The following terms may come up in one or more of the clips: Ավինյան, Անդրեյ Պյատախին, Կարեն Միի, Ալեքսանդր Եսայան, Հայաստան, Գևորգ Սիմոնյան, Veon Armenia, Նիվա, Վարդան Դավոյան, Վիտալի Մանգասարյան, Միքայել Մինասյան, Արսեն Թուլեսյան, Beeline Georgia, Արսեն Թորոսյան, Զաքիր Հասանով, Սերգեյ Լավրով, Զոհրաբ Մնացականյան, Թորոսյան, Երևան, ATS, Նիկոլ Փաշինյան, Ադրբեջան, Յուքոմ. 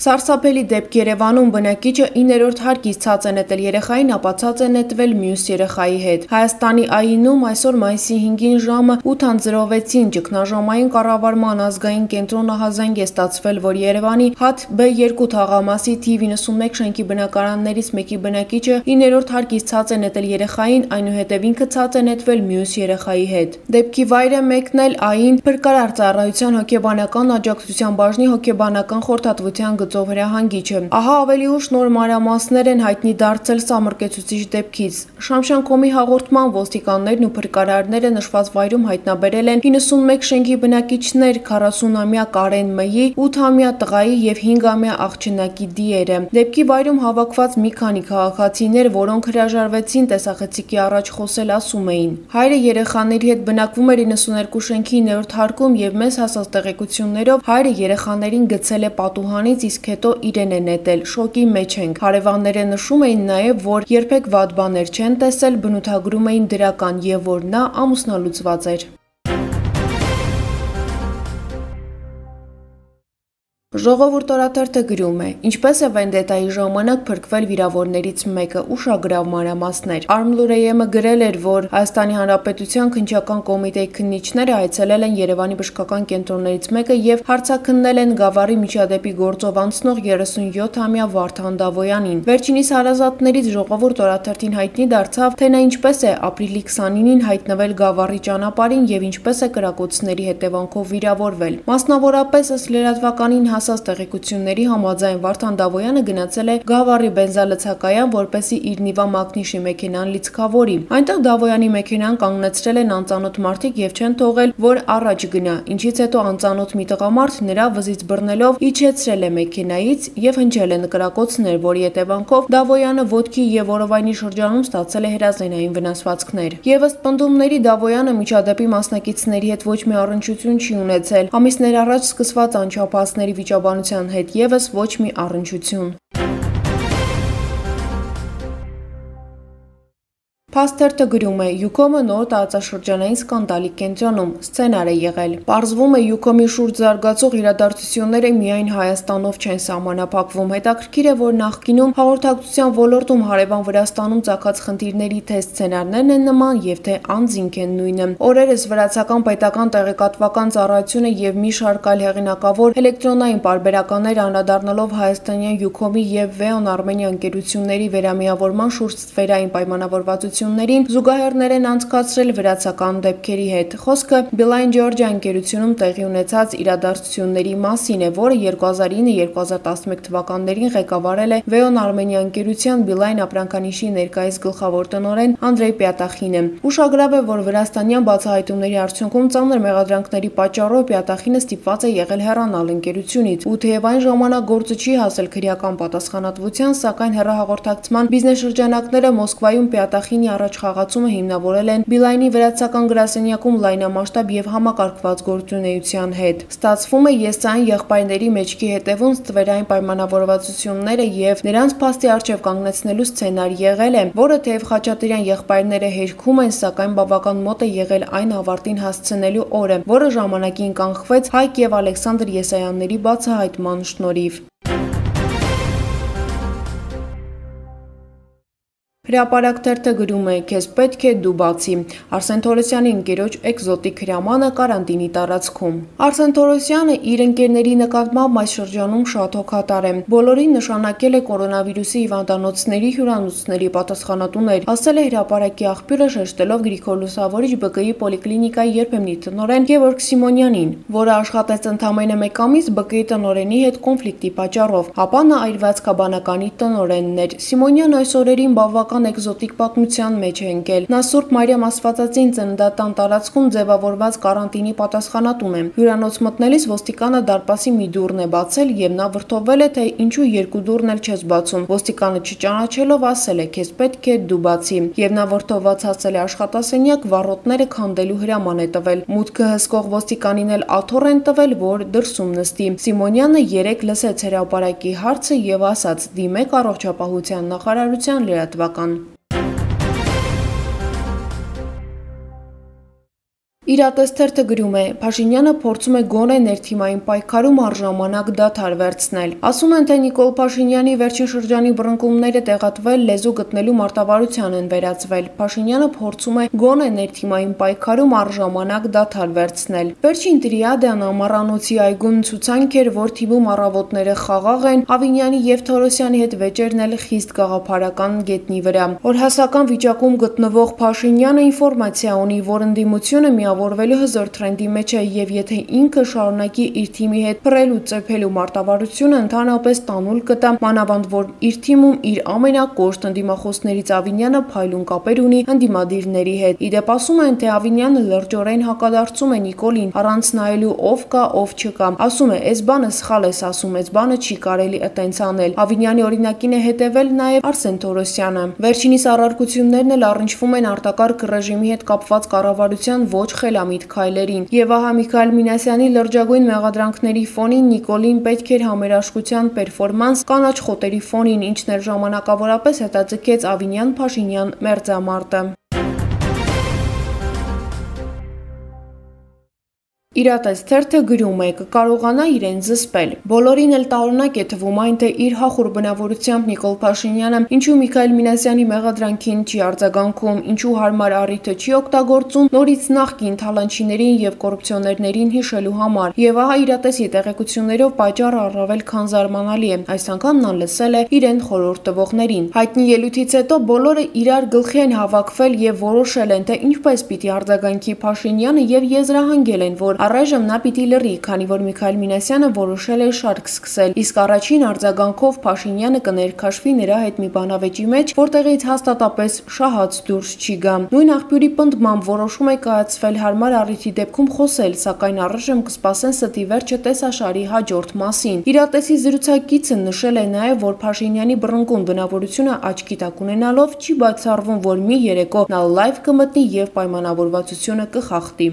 Սարսափելի դեպք Երևանում բնակիչը 9-րդ հարկից ցած է նետել երեխային, ապա ցած է նետվել մյուս երեխայի հետ։ Հայաստանի ԱԻՆ-ում այսօր մայիսի 5-ին ժամը 8:06-ին ճգնաժամային կառավարման ազգային կենտրոնը հազանգ է ստացվել, որ Երևանի հատ B2 թաղամասի T91 շենքի բնակարաններից մեկի բնակիչը 9-րդ հարկից ցած է նետել երեխային, այնուհետև ինքը ցած է նետվել մյուս երեխայի հետ։ Դեպքի վայրը մեկն էլ ԱԻՆ Փրկարար ծառայության հոգեբանական աջակցության բաժնի հոգեբանական խորհրդատվության Ծովրահանգիչը։ Ահա ավելի ուշ նոր մանրամասներ են հայտնի դարձել սամրկեցուցիչ դեպքից։ Շամշանկոմի հաղորդման ոստիկաններն ու փրկարարները նշված վայրում հայտնաբերել են 91 շենքի բնակիչներ, 40-ամյա Կարեն Միի, 8-ամյա տղայի և 5-ամյա աղջնակի դիերը։ Դեպքի վայրում հավաքված մի քանի քաղաքացիներ, որոնք հրաժարվեցին տեսախցիկի առաջ խոսել, ասում էին. Հայրը երեխաների հետ բնակվում էր 92 շենքի 9-րդ հարկում և մեզ հասած տեղեկություններով հայրը երեխաներին գցել է պատուհանից, իսկ հետո իրեն է նետել, շոկի մեջ ենք։ Հարևանները նշում էին նաև, որ երբեք վատ բաներ չեն տեսել, բնութագրում էին դրական և որ նա ամուսնալուծված էր։ Ժողովուրդ օրաթերթը գրում է. Ինչպես է վենդետայի ժամանակ փրկվել վիրավորներից մեկը, ուշագրավ մանրամասներ։ Արմլուրեյը գրել էր, որ Հայաստանի Հանրապետության քննչական կոմիտեի քննիչները այցելել են Երևանի բժշկական կենտրոններից մեկը և հարցաքննել են Գավառի միջադեպի գործով անցնող 37-ամյա Վարդան Դավոյանին։ Վերջինիս հարազատներից Ժողովուրդ օրաթերթին հայտնի դարձավ, թե նա ինչպես է ապրիլի 29-ին հայտնվել Գավառի ճանապարհին և ինչպես է կրակոցների հետևանքով վիրավորվել։ Մասնավորապես, ըստ լրատվականին հասած տեղեկությունների համաձայն Վարդան Դավոյանը գնացել է Գավառի բենզալցակայան, որպեսզի իր Նիվա մակնիշի մեքենան լիցքավորի։ Այնտեղ Դավոյանի մեքենան կանգնեցրել են անծանոթ մարդիկ և չեն թողել, որ առաջ գնա, ինչից հետո անծանոթ մի տղամարդ նրա վզից բռնելով իջեցրել է մեքենայից և հնչել են կրակոցներ, որի հետևանքով Դավոյանը ոտքի և որովայնի շրջանում ստացել է հրազենային վնասվածքներ։ Եվ ըստ պնդումների Դավոյանը միջադեպի մասնակիցների հետ ոչ մի առնչություն չի ունեցել։ Ամիսներ առաջ սկսված անչափահասների վիճաբանության հետ ևս ոչ մի առնչություն։ Փաստերթը գրում է. «Յուքոմը նոր տարածաշրջանային սկանդալի կենտրոնում սցենար է եղել։ Պարզվում է Յուքոմի շուրջ զարգացող իրադարձությունները միայն Հայաստանով չեն սահմանափակվում։ Հետաքրքիր է, որ նախկինում հաղորդակցության ոլորտում հարևան Վրաստանում ծագած խնդիրների թե սցենարներն են նման և թե անձինք են նույնը։ Օրերս վրացական պետական տեղեկատվական ծառայությունը և մի շարք այլ հեղինակավոր էլեկտրոնային պարբերականներ անդրադառնալով հայաստանյան Յուքոմի և Veon Armenia ընկերությունների վերամիավորման շուրջ սֆերային պայմանավորվածության զուգահեռներ են անցկացրել վրացական դեպքերի հետ։ Խոսքը Beeline Georgia ընկերությունում տեղի ունեցած իրադարձությունների մասին է, որը 2009-2011 թվականներին ղեկավարել է Veon Armenia ընկերության Beeline ապրանքանիշի ներկայիս գլխավոր տնօրեն Անդրեյ Պյատախինը։ Ուշագրավ է, որ վրաստանյան բացահայտումների արդյունքում ծանր մեղադրանքների պատճառով Պյատախինը ստիպված է եղել հեռանալ ընկերությունից։ Ու թեև այն ժամանակ գործը չի հասել քրեական պատասխանատվության, սակայն հեռահաղորդակցման բիզնես շրջանակները Մոսկվայում Պյատախինի առաջ խաղացումը հիմնավորել են Beeline-ի վրացական գրասենյակում լայնամասշտաբ և համակարգված գործունեության հետ։ Ստացվում է եսային եղբայրների մեջքի հետևում ստվերային պայմանավորվածությունները և նրանց փաստի առջև կանգնեցնելու սցենար եղել է, որը թեև Խաչատրյան եղբայրները հերքում են, սակայն բավական մոտ է եղել այն ավարտին հասցնելու օրը, որը ժամանակին կանխվեց Հայկ և Ալեքսանդր Եսայանների բացահայտման շնորհիվ։ Հրապարակ թերթը գրում է. «Քեզ պետք է դու բացի»։ Արսեն Թուլեսյանի ընկերոջ էկզոտիկ հրամանը կարանտինի տարածքում։ Արսեն Թորոսյանը իր ընկերների նկատմամբ այս շրջանում շատ հոգատար է։ Բոլորին նշանակել է կորոնավիրուսի հիվանդանոցների հյուրանոցների պատասխանատուներ, ասել է հրապարակի աղբյուրը շեշտելով Գրիգոր Լուսավորիչ ԲԿ-ի պոլիկլինիկայի երբեմնի տնօրեն Գևորգ Սիմոնյանին, որը աշխատեց ընդամենը 1 ամիս ԲԿ-ի տնօրենի հետ կոնֆլիկտի պատճառով, ապա նա այրվածքաբանականի տնօրենն էր։ Սիմոնյանը այս օրերին բավական էկզոտիկ պատմության մեջ է ընկել։ Նա Սուրբ Մարիամ Աստվածածին ծննդատան տարածքում ձևավորված կարանտինի պատասխանատուն է։ Հյուրանոց մտնելիս ոստիկանը դարպասի մի դուռն է բացել և նա վրդովվել է, թե ինչու երկու դուռն էլ չես բացում։ Ոստիկանը չճանաչելով ասել է՝ «Քեզ պետք է դու բացի»։ Եվ նա վրդովված հասել է աշխատասենյակ, վառորդները քանդելու հրաման է տվել։ Մուտքը հսկող ոստիկանին էլ աթոռ են տվել, որ դրսում նստի։ Սիմոնյանը երեկ լսեց հրապարակի հարցը և ասաց՝ «Դիմեք Առողջապահության նախարարության լրատվական»։ Իրատեսթերթը գրում է. Փաշինյանը փորձում է գոնե ներթիմային պայքարում առժամանակ դադար վերցնել։ Ասում են, թե Նիկոլ Փաշինյանի վերջին շրջանի բռնկումները տեղատվել լեզու գտնելու մարտավարության են վերածվել։ Փաշինյանը փորձում է գոնե ներթիմային պայքարում առժամանակ դադար վերցնել։ Վերջին տրիադան ամառանոցի այգուն ցուցանք էր, որ թիմում առավոտները խաղաղ են, Ավինյանի եւ Թորոսյանի հետ վեճերն էլ խիստ գաղափարական գետնի վրա։ Օրհասական վիճակում գտնվող Փաշինյանը ինֆորմացիա ունի, որ ընդդիմությունը որվելու հզոր տրենդի մեջ է և եթե ինքը շարունակի իր թիմի հետ պրելու ծեփելու մարտավարությունը ընդհանրապես տանուլ կտա, մանավանդ որ իր թիմում իր ամենակոշտ ընդդիմախոսներից Ավինյանը փայլուն կապեր ունի ընդդիմադիրների հետ։ Իդեպ ասում են, թե Ավինյանը լրջորեն հակադարձում է Նիկոլին, առանց նայելու ով կա, ով չկա։ Ասում է, «Էս բանը սխալ է», ասում է, «Էս բանը չի կարելի այտենց անել»։ Ավինյանի օրինակին է հետևել նաև Արսեն Թուլեսյանը։ Վերջինիս առարկություններն էլ առնչվում են արտակարգ ռեժիմի հետ կապված կառավարության ոչ խելամիտ քայլերին։ Եվ ահա Միքայել Մինասյանի լրջագույն մեղադրանքների ֆոնին Նիկոլին պետք էր համերաշխության պերֆորմանս կանաչ խոտերի ֆոնին, ինչն էր ժամանակավորապես հետաձգեց Ավինյան-Փաշինյան մերձամարտը։ Իրատեսթերթը գրում է, կկարողանա իրեն զսպել։ Բոլորին էլ տարօրինակ է թվում այն, թե իր հախուր բնավորությամբ Նիկոլ Փաշինյանը ինչու Միքայել Մինասյանի մեղադրանքին չի արձագանքում, ինչու հարմար առիթը չի օգտագործում նորից նախկին թալանչիներին և կոռուպցիոներներին հիշելու համար։ Եվ ահա իրատեսի տեղեկություններով պատճառը առավել քան զարմանալի է։ Այս անգամ նա լսել է իրեն խորհուրդ տվողներին։ Հայտնի ելույթից հետո բոլորը իրար գլխի են հավաքվել և որոշել են, թե ինչպես պիտի արձագանքի Փաշինյանը և եզրահանգել են, որ առայժմ նա պիտի լռի, քանի որ Միքայել Մինասյանը որոշել է շարք սկսել, իսկ առաջին արձագանքով Փաշինյանը կներքաշվի նրա հետ մի բանավեճի մեջ, որտեղից հաստատապես շահած դուրս չի գա։ Նույն աղբյուրի պնդմամբ որոշում է կայացվել հարմար առիթի դեպքում խոսել, սակայն առայժմ կսպասեն ստի վերջը տեսաշարի հաջորդ մասին։ Իրատեսի զրուցակիցը նշել է նաև, որ Փաշինյանի բռնկուն բնավորությունը աչքի տակ ունենալով չի բացառվում, որ մի երեկո նա լայվ կմտնի և պայմանավորվածությունը կխախտի։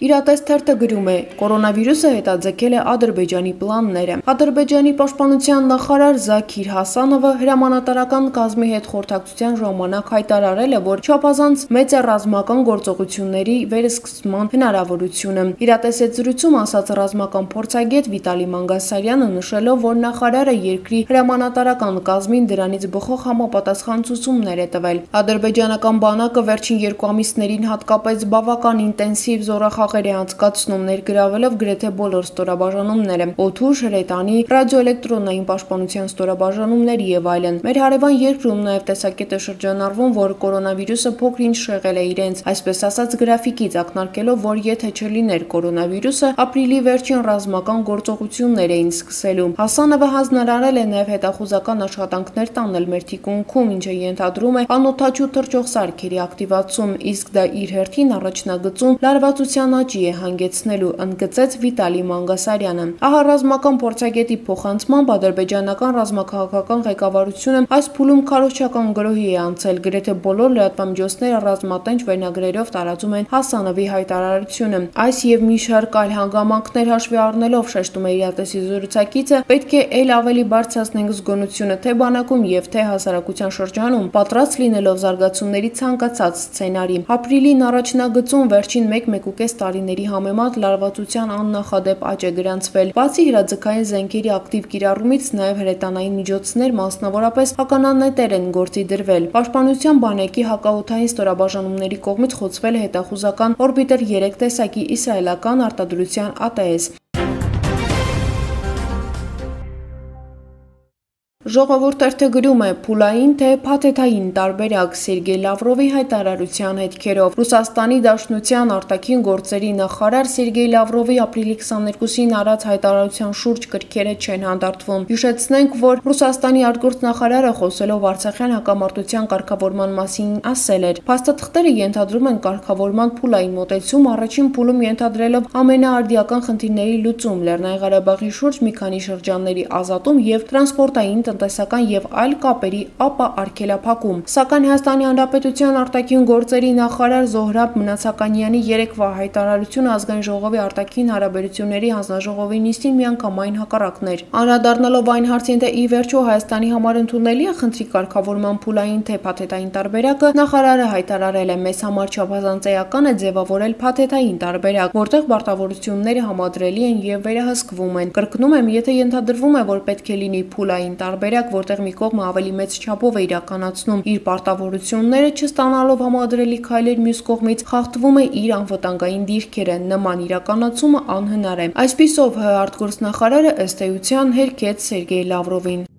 Իրատեսթերթը գրում է. Կորոնավիրուսը հետաձգել է Ադրբեջանի պլանները։ Ադրբեջանի պաշտպանության նախարար Զաքիր Հասանովը հրամանատարական կազմի հետ խորհրդակցության ժամանակ հայտարարել է, որ չափազանց մեծ է ռազմական գործողությունների վերսկսման հնարավորությունը։ Իրատեսի զրույցում ասաց ռազմական փորձագետ Վիտալի Մանգասարյանը, նշելով, որ նախարարը երկրի հրամանատարական կազմին դրանից բխող համապատասխան ցուցումներ է տվել։ Ադրբեջանական բանակը վերջին 2 ամիսներին հատկապես բավական ինտենսիվ զորախաղ է անցկացնում, ներգրավելով գրեթե բոլոր ստորաբաժանումները՝ օդու, շրետանի, ռադիոէլեկտրոնային պաշտպանության ստորաբաժանումներ եւ այլն։ Մեր հարևան երկրում նաեւ տեսակետ է շրջանառվում, որ կորոնավիրուսը փոքրինչ շեղել է իրենց, այսպես ասած, գրաֆիկից, ակնարկելով, որ եթե չլիներ կորոնավիրուսը, ապրիլի վերջին ռազմական գործողություններ էին սկսելու։ Հասանովը հանձնարարել է նաեւ հետախուզական աշխատանքներ տանել մեր թիկունքում, ինչը ենթադրում է անօդաչու թռչող սարքերի ակտիվացում, իսկ դա իր հերթին առաջնագծում լարվածության աճի է հանգեցնելու, ընդգծեց Վիտալի Մանգասարյանը։ Ահա ռազմական փորձագետի փոխանցմամբ ադրբեջանական ռազմաքաղաքական ղեկավարությունը այս փուլում քարոզչական գրոհի է անցել, գրեթե բոլոր լրատվամիջոցները ռազմատենչ վերնագրերով տարածում են Հասանովի հայտարարությունը։ Այս և մի շարք այլ հանգամանքներ հաշվի առնելով, շեշտում է իրատեսի զրուցակիցը, պետք է ել ավելի բարձրացնենք զգոնությունը թե բանակում և թե հասարակության շրջանում, պատրաստ լինելով զարգացումների ցանկացած սցենարի։ Ապրիլին առաջնագծում վերջին 1-1.5 տարիների համեմատ լարվածության աննախադեպ աճ է գրանցվել։ Բացի հրաձգային զենքերի ակտիվ կիրառումից, նաև հրետանային միջոցներ, մասնավորապես ականանետեր են գործի դրվել։ Պաշտպանության բանակի հակաօդային ստորաբաժանումների կողմից խոցվել է հետախուզական օրբիտեր 3 տեսակի իսրայելական արտադրության ATS։ Ժողովուրդը գրում է. «Փուլային թե փաթեթային տարբերակ Սերգեյ Լավրովի հայտարարության հետքերով»։ Ռուսաստանի Դաշնության արտաքին գործերի նախարար Սերգեյ Լավրովի ապրիլի 22-ին արած հայտարարության շուրջ կրքերը չեն հանդարտվում։ Հիշեցնենք, որ Ռուսաստանի արտգործնախարարը խոսելով Արցախյան հակամարտության կարգավորման մասին ասել էր. «Փաստաթղթերը ենթադրում են կարգավորման փուլային մոտեցում, առաջին փուլում ենթադրելով ամենաարդիական խնդիրների լուծում, Լեռնային Ղարաբաղի շուրջ մի քանի շրջանների ազատում և տրանսպորտային տնտեսական եւ այլ կապերի ապա-արգելափակում։ Սակայն Հայաստանի Հանրապետության արտաքին գործերի նախարար Զոհրաբ Մնացականյանի երեկվա հայտարարությունը ազգային ժողովի արտաքին հարաբերությունների հանձնաժողովի նիստին միանգամայն հակառակն էր։ Անդրադառնալով այն հարցին, թե ի վերջո Հայաստանի համար ընդունելի է խնդրի կարգավորման փուլային թե փաթեթային տարբերակը, նախարարը հայտարարել է՝ մեզ համար չափազանցական է ձևավորել փաթեթային տարբերակ, որտեղ բարտավորությունները համադրելի են եւ վերահսկվում են։ Կրկնում եմ, եթե ենթադրվում է, որ պետք է լինի փուլային տարբերակ, որտեղ մի կողմը ավելի մեծ չափով է իրականացնում իր պարտավորությունները, չստանալով համադրելի քայլեր, մյուս կողմից խախտվում է իր անվտանգային դիրքերը, նման իրականացումը անհնար է։ Այսպիսով, արտգործնախարարը ըստ էության հերքեց Սերգեյ Լավրովին։